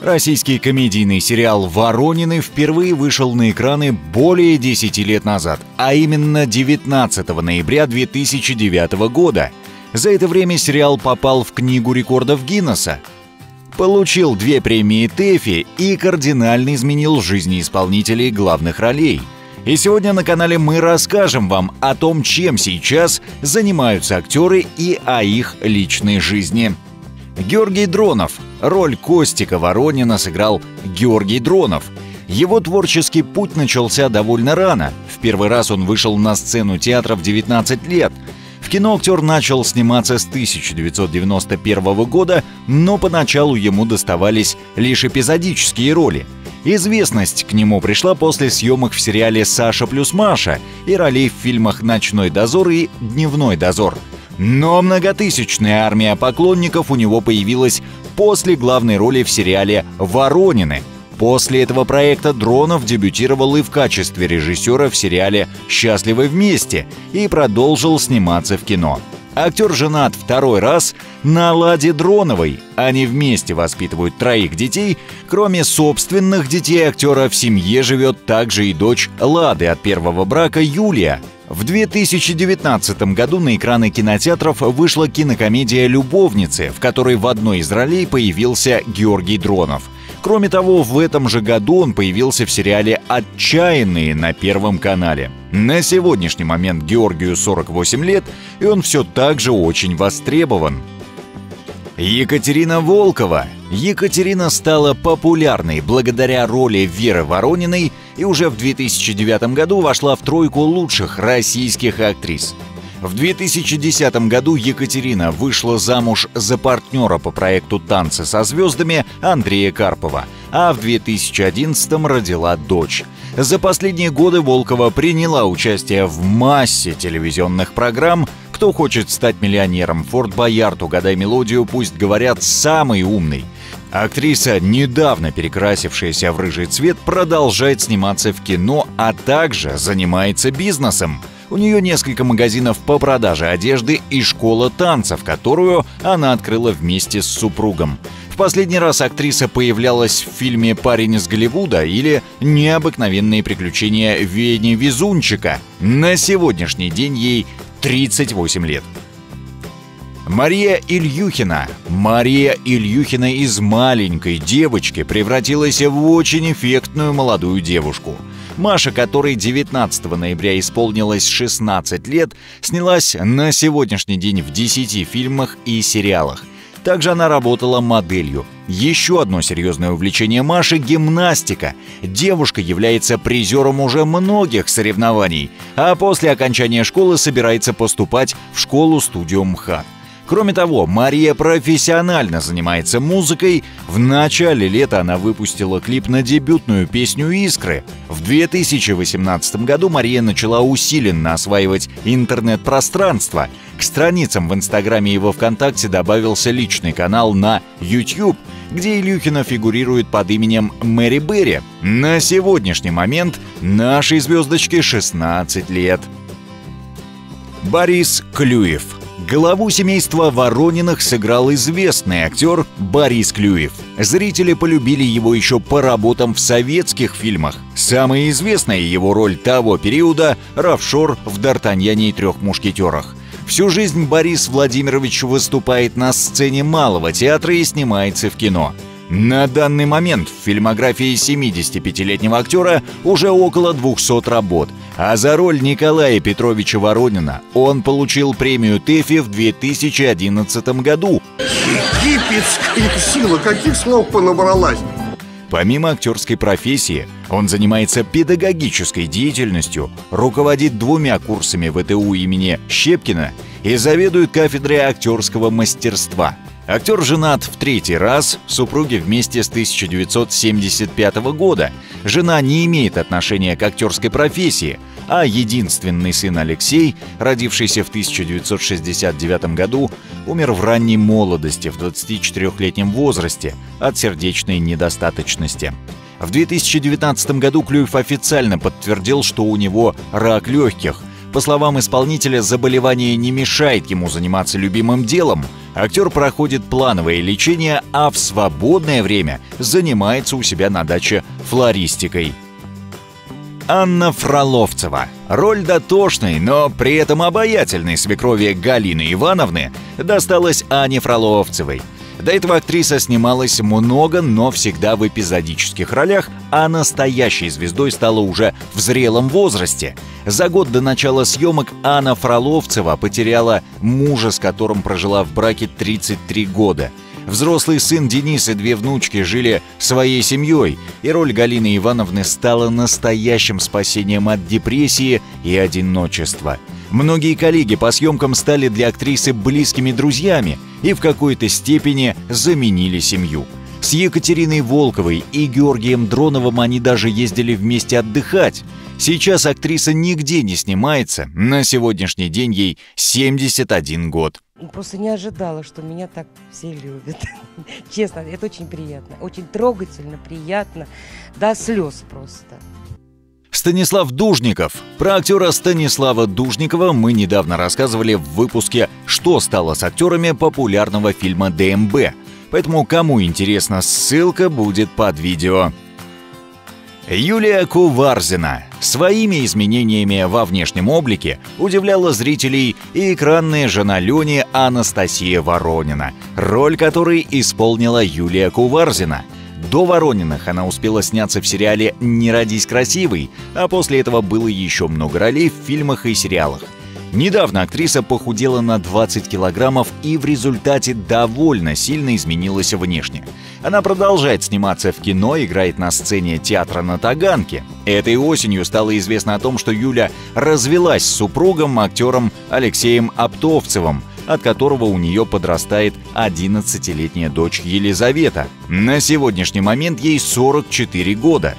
Российский комедийный сериал «Воронины» впервые вышел на экраны более 10 лет назад, а именно 19 ноября 2009 года. За это время сериал попал в Книгу рекордов Гиннесса, получил 2 премии ТЭФИ и кардинально изменил жизни исполнителей главных ролей. И сегодня на канале мы расскажем вам о том, чем сейчас занимаются актеры и о их личной жизни. Георгий Дронов. Роль Костика Воронина сыграл Георгий Дронов. Его творческий путь начался довольно рано. В первый раз он вышел на сцену театра в 19 лет. В кино актер начал сниматься с 1991 года, но поначалу ему доставались лишь эпизодические роли. Известность к нему пришла после съемок в сериале «Саша плюс Маша» и ролей в фильмах «Ночной дозор» и «Дневной дозор». Но многотысячная армия поклонников у него появилась после главной роли в сериале «Воронины». После этого проекта Дронов дебютировал и в качестве режиссера в сериале «Счастливы вместе» и продолжил сниматься в кино. Актер женат второй раз на Ладе Дроновой. Они вместе воспитывают 3 детей. Кроме собственных детей актера в семье живет также и дочь Лады от первого брака Юлия. В 2019 году на экраны кинотеатров вышла кинокомедия «Любовницы», в которой в одной из ролей появился Георгий Дронов. Кроме того, в этом же году он появился в сериале «Отчаянные» на Первом канале. На сегодняшний момент Георгию 48 лет, и он все так же очень востребован. Екатерина Волкова. Екатерина стала популярной благодаря роли Веры Ворониной и уже в 2009 году вошла в 3 лучших российских актрис. В 2010 году Екатерина вышла замуж за партнера по проекту «Танцы со звездами» Андрея Карпова, а в 2011 родила дочь. За последние годы Волкова приняла участие в массе телевизионных программ «Кто хочет стать миллионером», «Форт Боярд», «Угадай мелодию», «Пусть говорят», «Самый умный». Актриса, недавно перекрасившаяся в рыжий цвет, продолжает сниматься в кино, а также занимается бизнесом. У нее несколько магазинов по продаже одежды и школа танцев, которую она открыла вместе с супругом. В последний раз актриса появлялась в фильме «Парень из Голливуда» или «Необыкновенные приключения Вени Везунчика». На сегодняшний день ей 38 лет. Мария Ильюхина. Мария Ильюхина из маленькой девочки превратилась в очень эффектную молодую девушку. Маша, которой 19 ноября исполнилось 16 лет, снялась на сегодняшний день в 10 фильмах и сериалах. Также она работала моделью. Еще одно серьезное увлечение Маши – гимнастика. Девушка является призером уже многих соревнований, а после окончания школы собирается поступать в школу-студию МХАТ. Кроме того, Мария профессионально занимается музыкой. В начале лета она выпустила клип на дебютную песню «Искры». В 2018 году Мария начала усиленно осваивать интернет-пространство. К страницам в Инстаграме и во Вконтакте добавился личный канал на YouTube, где Ильюхина фигурирует под именем Мэри Берри. На сегодняшний момент нашей звездочке 16 лет. Борис Клюев. Главу семейства Ворониных сыграл известный актер Борис Клюев. Зрители полюбили его еще по работам в советских фильмах. Самая известная его роль того периода – Равшор в «Д'Артаньяне и трех мушкетерах». Всю жизнь Борис Владимирович выступает на сцене Малого театра и снимается в кино. На данный момент в фильмографии 75-летнего актера уже около 200 работ, а за роль Николая Петровича Воронина он получил премию ТЭФИ в 2011 году. Египетская сила, каких слов понабралась! Помимо актерской профессии, он занимается педагогической деятельностью, руководит 2 курсами ВТУ имени Щепкина и заведует кафедрой актерского мастерства. Актер женат в 3-й раз, супруги вместе с 1975 года. Жена не имеет отношения к актерской профессии, а единственный сын Алексей, родившийся в 1969 году, умер в ранней молодости, в 24-летнем возрасте, от сердечной недостаточности. В 2019 году Клюев официально подтвердил, что у него рак легких. По словам исполнителя, заболевание не мешает ему заниматься любимым делом. актер проходит плановое лечение, а в свободное время занимается у себя на даче флористикой. Анна Фроловцева. Роль дотошной, но при этом обаятельной свекрови Галины Ивановны досталась Анне Фроловцевой. До этого актриса снималась много, но всегда в эпизодических ролях, а настоящей звездой стала уже в зрелом возрасте. За год до начала съемок Анна Фроловцева потеряла мужа, с которым прожила в браке 33 года. Взрослый сын Денис и две внучки жили своей семьей, и роль Галины Ивановны стала настоящим спасением от депрессии и одиночества. Многие коллеги по съемкам стали для актрисы близкими друзьями и в какой-то степени заменили семью. С Екатериной Волковой и Георгием Дроновым они даже ездили вместе отдыхать. Сейчас актриса нигде не снимается, на сегодняшний день ей 71 год. Просто не ожидала, что меня так все любят. Честно, это очень приятно, очень трогательно, приятно, до слез просто. Станислав Дужников. Про актера Станислава Дужникова мы недавно рассказывали в выпуске «Что стало с актерами» популярного фильма «ДМБ». Поэтому, кому интересно, ссылка будет под видео. Юлия Куварзина. Своими изменениями во внешнем облике удивляла зрителей и экранная жена Лени Анастасия Воронина, роль которой исполнила Юлия Куварзина. До «Ворониных» она успела сняться в сериале «Не родись красивой», а после этого было еще много ролей в фильмах и сериалах. Недавно актриса похудела на 20 килограммов и в результате довольно сильно изменилась внешне. Она продолжает сниматься в кино, играет на сцене театра на Таганке. Этой осенью стало известно о том, что Юля развелась с супругом, актером Алексеем Оптовцевым, от которого у нее подрастает 11-летняя дочь Елизавета. На сегодняшний момент ей 44 года.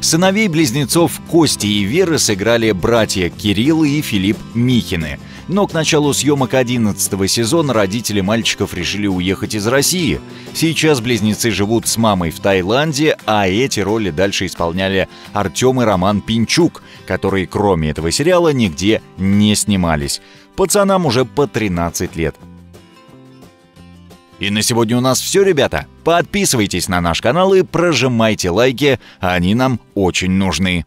Сыновей-близнецов Кости и Веры сыграли братья Кирилл и Филипп Михины. Но к началу съемок 11-го сезона родители мальчиков решили уехать из России. Сейчас близнецы живут с мамой в Таиланде, а эти роли дальше исполняли Артем и Роман Пинчук, которые кроме этого сериала нигде не снимались. Пацанам уже по 13 лет. И на сегодня у нас все, ребята. Подписывайтесь на наш канал и прожимайте лайки, они нам очень нужны.